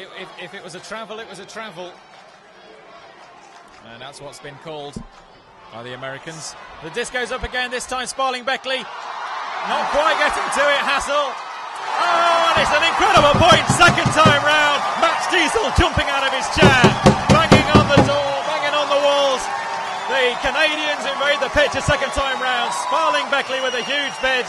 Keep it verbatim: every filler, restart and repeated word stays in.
If, if, if it was a travel, it was a travel. And that's what's been called by the Americans. The disc goes up again, this time Sparling-Beckley. Not quite getting to it, Hassell. Oh, and it's an incredible point, second time round. Max Diesel jumping out of his chair, banging on the door, banging on the walls. The Canadians invade the pitch a second time round. Sparling-Beckley with a huge bid.